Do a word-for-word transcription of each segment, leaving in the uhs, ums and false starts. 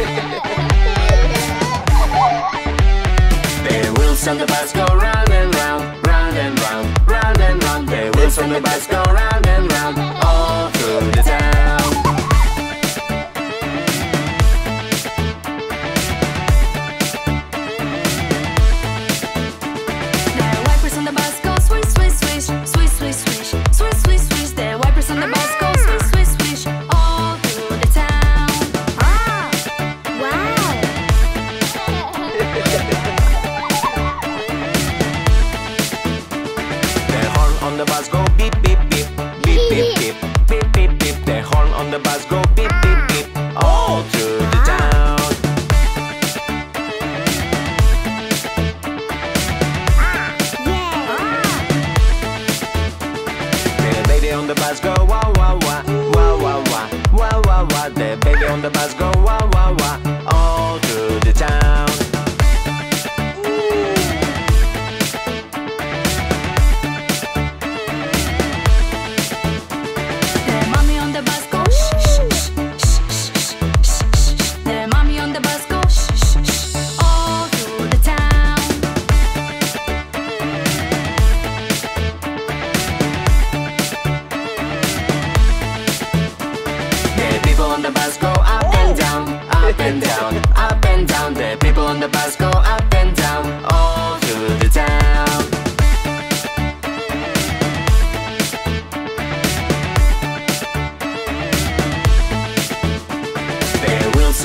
The wheels on the bus go round and round, round and round, round and round. The wheels on the bus go round and round, all through the town. The wipers on the bus go swish, swish, swish, swish, swish, swish, swish, swish, swish. The wipers on the bus go swish, swish, swish, all through the town. Ah, wow! The horn on the bus go beep, beep, beep, beep, beep, beep, beep, beep, beep. The horn on the bus go beep, beep, beep, all through the town. The baby on the bus go wah wah wah, wah wah wah, wah wah wah. The baby on the bus go wah wah wah, all through the town. The mommy on the bus go shh shh shh shh shh shh. The mommy on the bus go shh shh shh, all through the town. The people on the bus go up and down, up and down, up and down. The people on the bus go up and down, all through the town. The wheels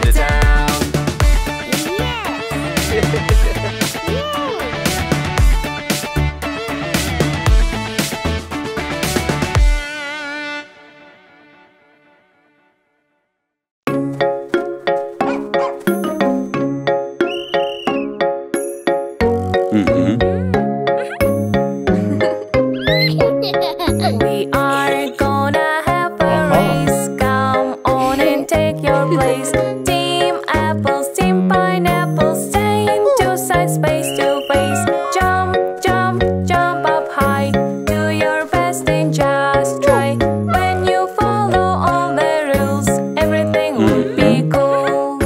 the town. We are gonna have a race. Come on and take your place. Team apples, team pineapples, stay into side space to face. Jump, jump, jump up high. Do your best and just try. When you follow all the rules, everything will be cool.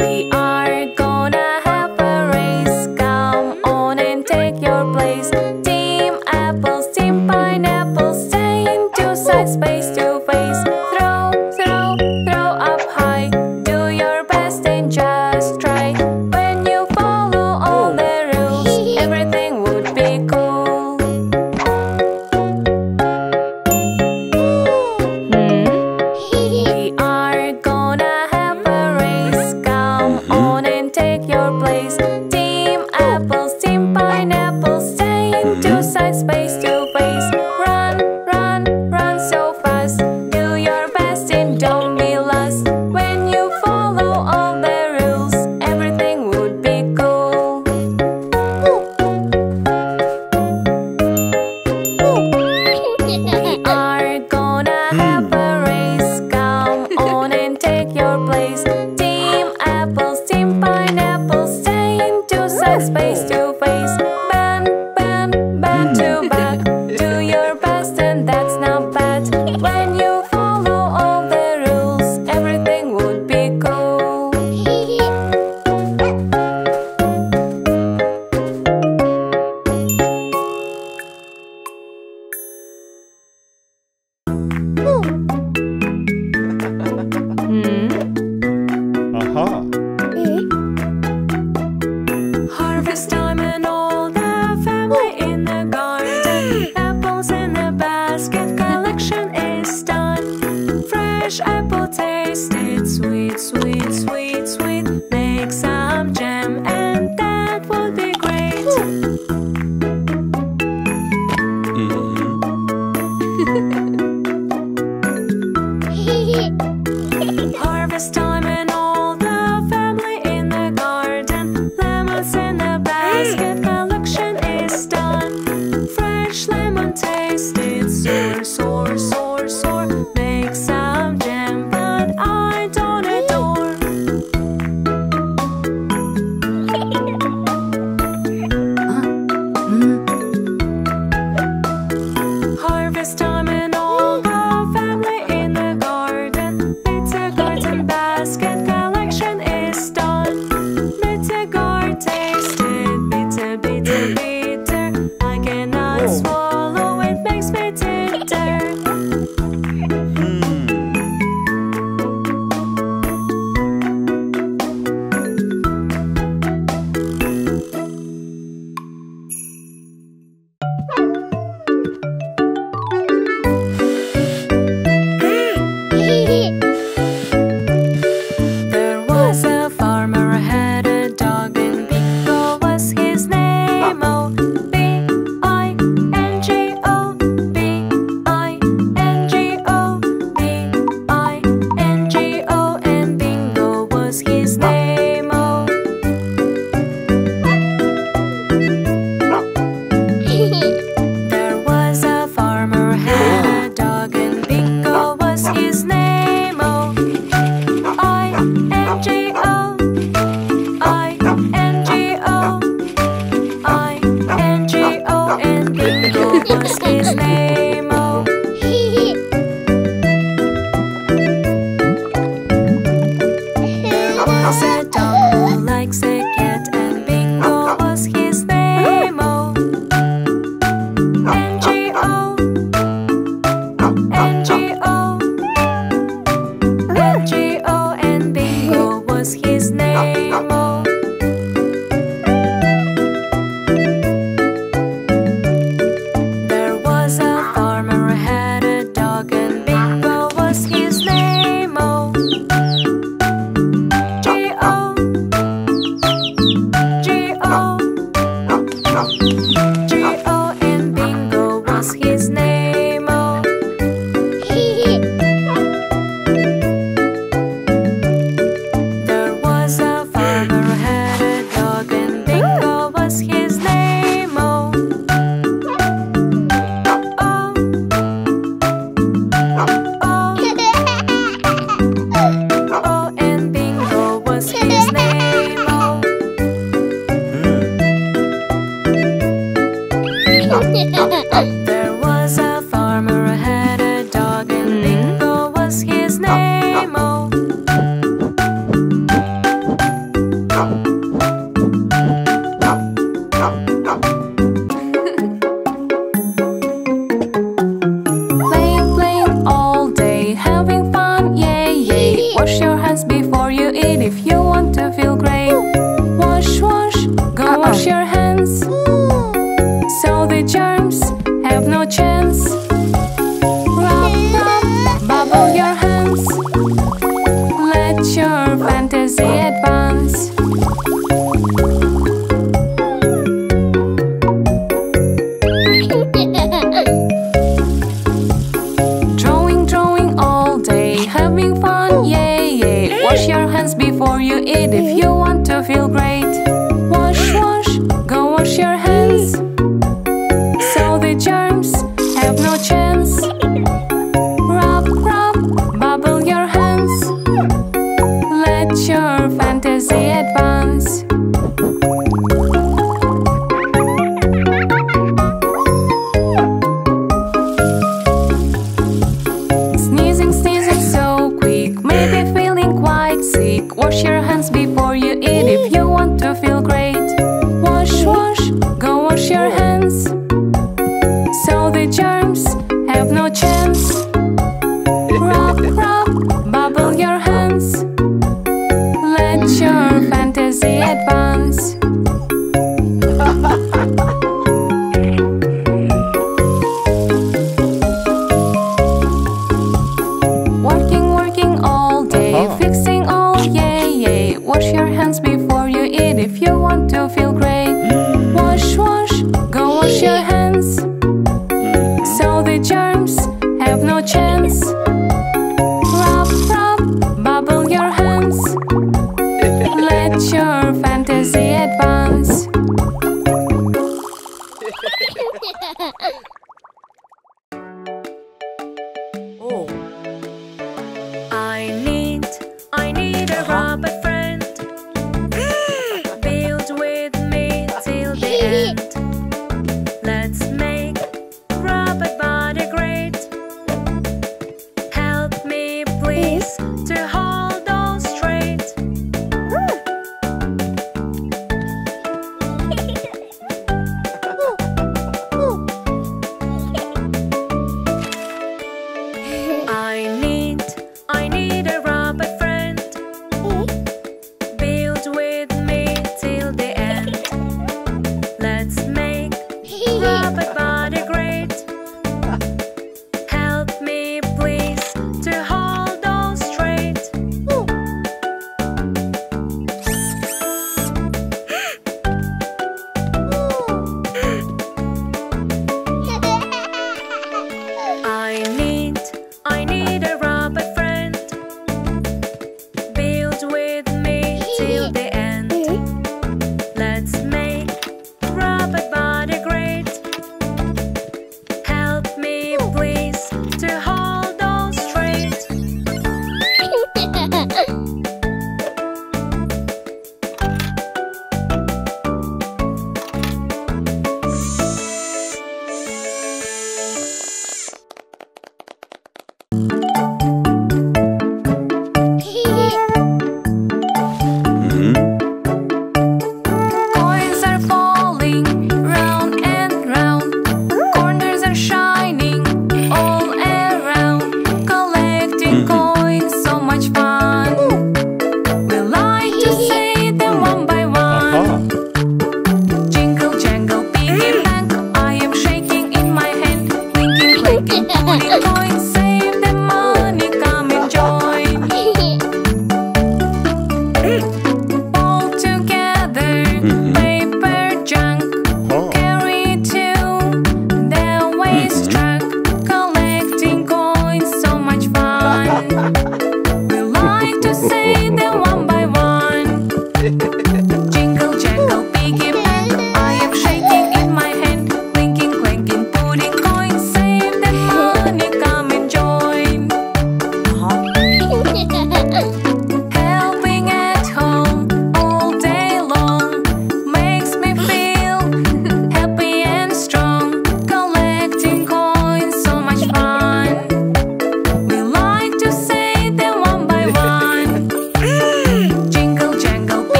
We are gonna have a race. Come on and take your place. Team apples, team pineapples, stay into side space to face. Throw, throw, throw up high. Do your best and just try. When you follow all the rules, everything would be cool. We are gonna have a race. Come on and take your place. Team apples, team pineapples, stay into side space to face. Run, run, run so fast. Do your best and don't be lost. When you follow all the rules, everything would be cool. We are gonna have a race. Come on and take your place. Team apples, team pineapples, stay into side space to face. Ban, ban, ban to back. Do your best and that's not bad. When you follow all the rules, everything would be cool. Harvest time and all the family in the garden. Apples in the basket, collection is done. Fresh apple tasted sweet, sweet, sweet, sweet. Make some jam and that will be great. Harvest time and all the family in the garden. Lemons in the basket. was his name, oh. There was a dog who likes a cat, and Bingo was his name, oh. N G O, N G O, N G O, and Bingo was his name, oh. Build with me till the end.